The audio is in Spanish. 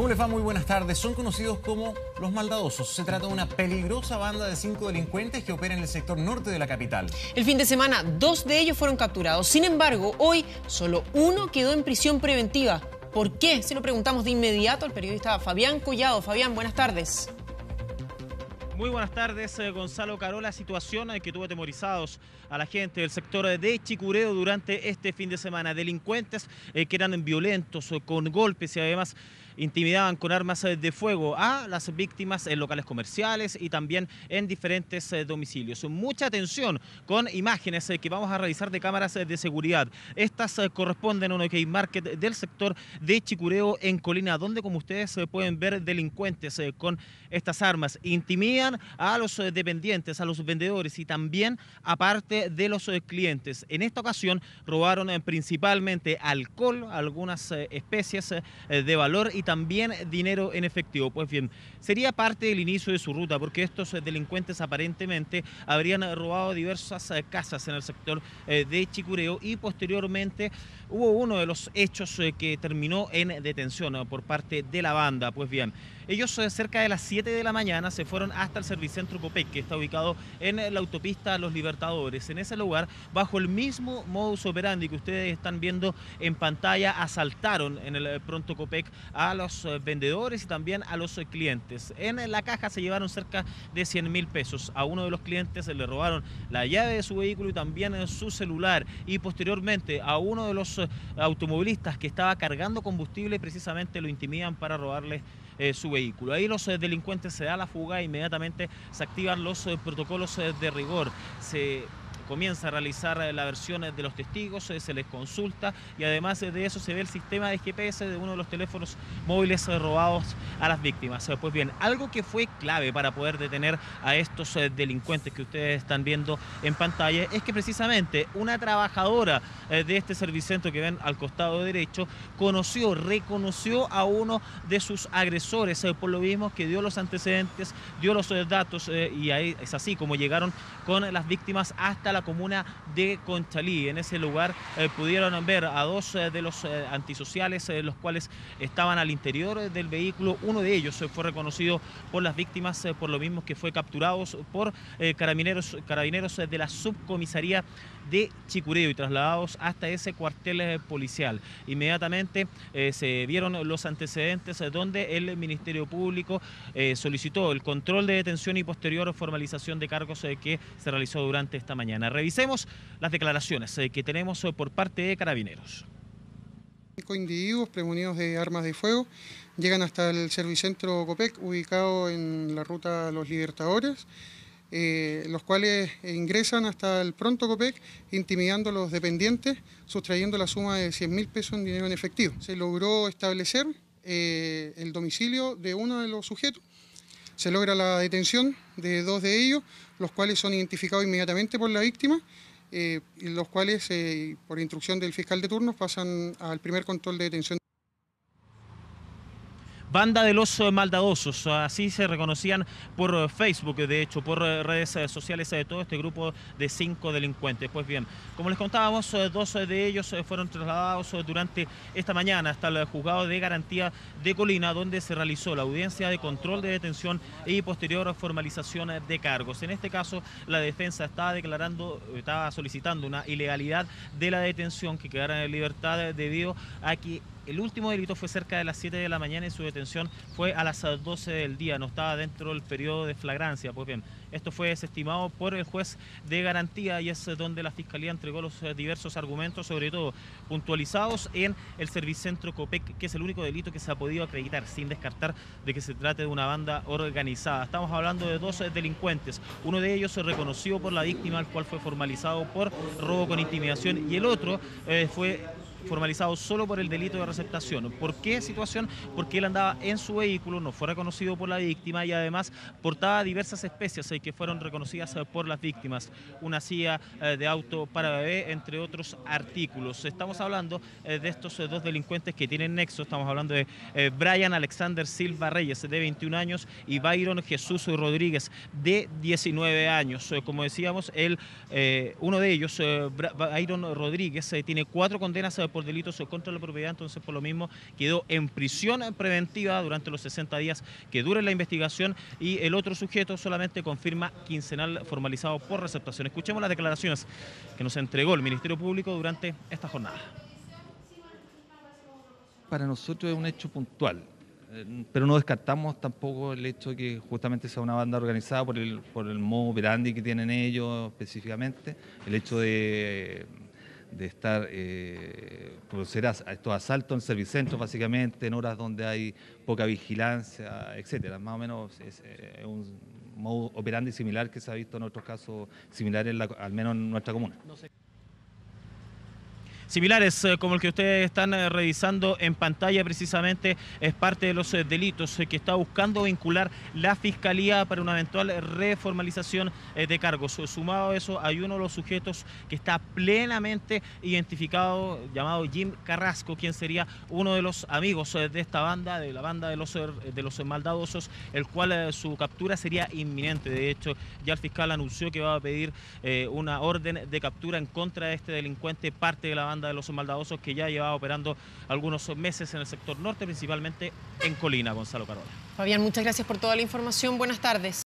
¿Cómo les va? Muy buenas tardes. Son conocidos como Los Maldadosos. Se trata de una peligrosa banda de 5 delincuentes que opera en el sector norte de la capital. El fin de semana, 2 de ellos fueron capturados. Sin embargo, hoy solo uno quedó en prisión preventiva. ¿Por qué? Se lo preguntamos de inmediato al periodista Fabián Collado. Fabián, buenas tardes. Muy buenas tardes, Gonzalo Carola. Situación que tuvo atemorizados a la gente del sector de Chicureo durante este fin de semana. Delincuentes que eran violentos, con golpes y además intimidaban con armas de fuego a las víctimas en locales comerciales y también en diferentes domicilios. Mucha atención con imágenes que vamos a revisar de cámaras de seguridad. Estas corresponden a un OK Market del sector de Chicureo en Colina, donde, como ustedes pueden ver, delincuentes con estas armas intimidan a los dependientes, a los vendedores y también a parte de los clientes. En esta ocasión robaron principalmente alcohol, algunas especies de valor y también dinero en efectivo. Pues bien, sería parte del inicio de su ruta, porque estos delincuentes aparentemente habrían robado diversas casas en el sector de Chicureo y posteriormente hubo uno de los hechos que terminó en detención por parte de la banda. Pues bien, ellos cerca de las 7 de la mañana se fueron hasta el Servicentro Copec, que está ubicado en la autopista Los Libertadores. En ese lugar, bajo el mismo modus operandi que ustedes están viendo en pantalla, asaltaron en el pronto Copec a los vendedores y también a los clientes. En la caja se llevaron cerca de 100.000 pesos. A uno de los clientes le robaron la llave de su vehículo y también su celular. Y posteriormente a uno de los automovilistas que estaba cargando combustible, precisamente lo intimidan para robarle su vehículo. Ahí los delincuentes se da la fuga e inmediatamente se activan los protocolos de rigor. Se comienza a realizar la versión de los testigos, se les consulta y además de eso se ve el sistema de GPS de uno de los teléfonos móviles robados a las víctimas. Pues bien, algo que fue clave para poder detener a estos delincuentes que ustedes están viendo en pantalla es que precisamente una trabajadora de este servicentro que ven al costado derecho conoció, reconoció a uno de sus agresores, por lo mismo que dio los antecedentes, dio los datos y ahí es así como llegaron con las víctimas hasta la comuna de Conchalí. En ese lugar pudieron ver a dos de los antisociales, los cuales estaban al interior del vehículo. Uno de ellos fue reconocido por las víctimas, por lo mismo que fue capturado por carabineros de la subcomisaría de Chicureo y trasladados hasta ese cuartel policial. Inmediatamente se vieron los antecedentes, donde el Ministerio Público solicitó el control de detención y posterior formalización de cargos que se realizó durante esta mañana. Revisemos las declaraciones que tenemos por parte de Carabineros. 5 individuos premunidos de armas de fuego llegan hasta el Servicentro Copec, ubicado en la ruta Los Libertadores, los cuales ingresan hasta el pronto Copec, intimidando a los dependientes, sustrayendo la suma de 100.000 pesos en dinero en efectivo. Se logró establecer el domicilio de uno de los sujetos. Se logra la detención de 2 de ellos, los cuales son identificados inmediatamente por la víctima, los cuales, por instrucción del fiscal de turno, pasan al primer control de detención. Banda de los Maldadosos, así se reconocían por Facebook, de hecho, por redes sociales de todo este grupo de 5 delincuentes. Pues bien, como les contábamos, 2 de ellos fueron trasladados durante esta mañana hasta el juzgado de garantía de Colina, donde se realizó la audiencia de control de detención y posterior formalización de cargos. En este caso, la defensa estaba solicitando una ilegalidad de la detención, que quedara en libertad debido a que el último delito fue cerca de las 7 de la mañana y su detención fue a las 12 del día. No estaba dentro del periodo de flagrancia. Pues bien, esto fue desestimado por el juez de garantía y es donde la Fiscalía entregó los diversos argumentos, sobre todo puntualizados en el Servicentro Copec, que es el único delito que se ha podido acreditar, sin descartar de que se trate de una banda organizada. Estamos hablando de 2 delincuentes. Uno de ellos reconocido por la víctima, el cual fue formalizado por robo con intimidación, y el otro fue formalizado solo por el delito de receptación. ¿Por qué situación? Porque él andaba en su vehículo, no fue reconocido por la víctima y además portaba diversas especies que fueron reconocidas por las víctimas. Una silla de auto para bebé, entre otros artículos. Estamos hablando de estos 2 delincuentes que tienen nexo. Estamos hablando de Bryan Alexander Silva Reyes, de 21 años, y Byron Jesús Rodríguez, de 19 años. Como decíamos, uno de ellos, Byron Rodríguez, tiene 4 condenas por delitos contra la propiedad, entonces por lo mismo quedó en prisión preventiva durante los 60 días que dure la investigación, y el otro sujeto solamente con firma quincenal formalizado por receptación. Escuchemos las declaraciones que nos entregó el Ministerio Público durante esta jornada. Para nosotros es un hecho puntual, pero no descartamos tampoco el hecho de que justamente sea una banda organizada por el modo operandi que tienen ellos específicamente, el hecho de estar producir estos asaltos en servicentros básicamente, en horas donde hay poca vigilancia, etcétera. Más o menos es un modo operandi similar que se ha visto en otros casos similares, al menos en nuestra comuna. No sé. Similares como el que ustedes están revisando en pantalla, precisamente es parte de los delitos que está buscando vincular la Fiscalía para una eventual reformalización de cargos. Sumado a eso, hay uno de los sujetos que está plenamente identificado, llamado Jim Carrasco, quien sería uno de los amigos de esta banda, de la banda de los Maldadosos, el cual su captura sería inminente. De hecho, ya el fiscal anunció que va a pedir una orden de captura en contra de este delincuente, parte de la banda de los Maldadosos, que ya llevaba operando algunos meses en el sector norte, principalmente en Colina. Gonzalo Carola. Fabián, muchas gracias por toda la información. Buenas tardes.